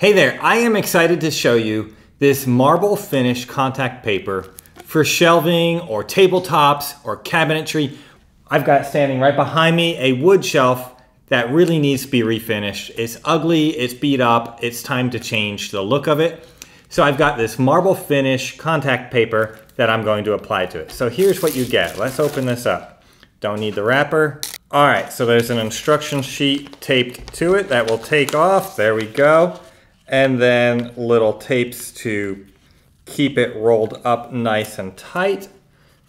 Hey there, I am excited to show you this marble finish contact paper for shelving or tabletops or cabinetry. I've got standing right behind me a wood shelf that really needs to be refinished. It's ugly, it's beat up, it's time to change the look of it. So I've got this marble finish contact paper that I'm going to apply to it. So here's what you get. Let's open this up. Don't need the wrapper. All right, so there's an instruction sheet taped to it that will take off. There we go. And then little tapes to keep it rolled up nice and tight.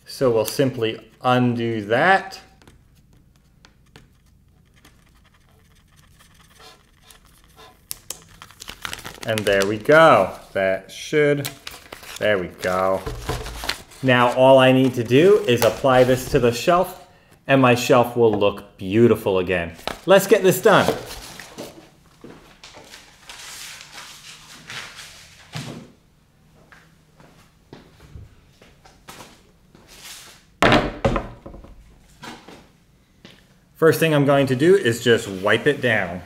So we'll simply undo that. And there we go. There we go. Now all I need to do is apply this to the shelf and my shelf will look beautiful again. Let's get this done. First thing I'm going to do is just wipe it down.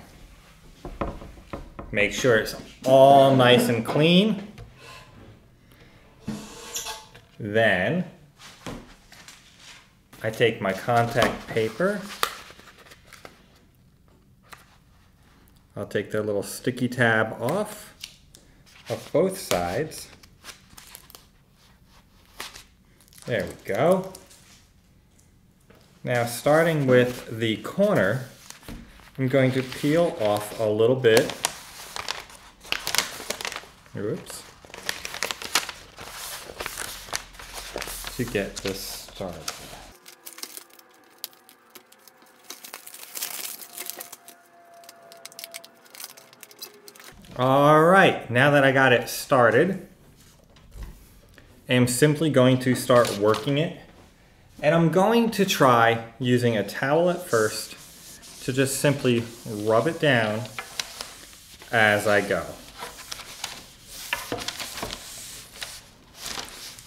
Make sure it's all nice and clean. Then I take my contact paper. I'll take their little sticky tab off of both sides. There we go. Now, starting with the corner, I'm going to peel off a little bit. Oops. To get this started. All right, now that I got it started, I'm simply going to start working it. And I'm going to try using a towel at first to just simply rub it down as I go.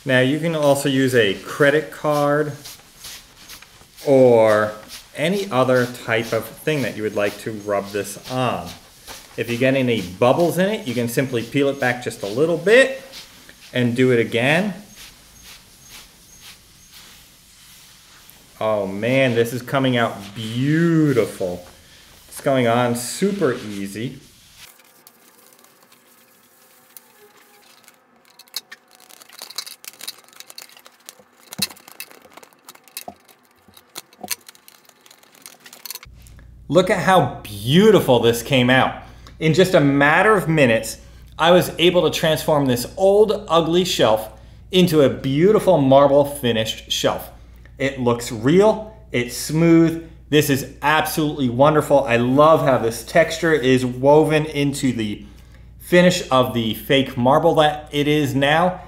Now you can also use a credit card or any other type of thing that you would like to rub this on. If you get any bubbles in it, you can simply peel it back just a little bit and do it again. Oh man, this is coming out beautiful. It's going on super easy. Look at how beautiful this came out. In just a matter of minutes, I was able to transform this old, ugly shelf into a beautiful marble finished shelf. It looks real, it's smooth. This is absolutely wonderful. I love how this texture is woven into the finish of the fake marble that it is now.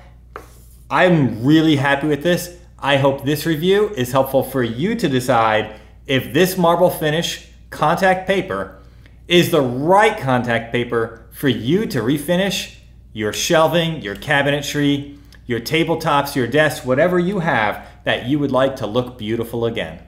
I'm really happy with this. I hope this review is helpful for you to decide if this marble finish contact paper is the right contact paper for you to refinish your shelving, your cabinetry, your tabletops, your desks, whatever you have that you would like to look beautiful again.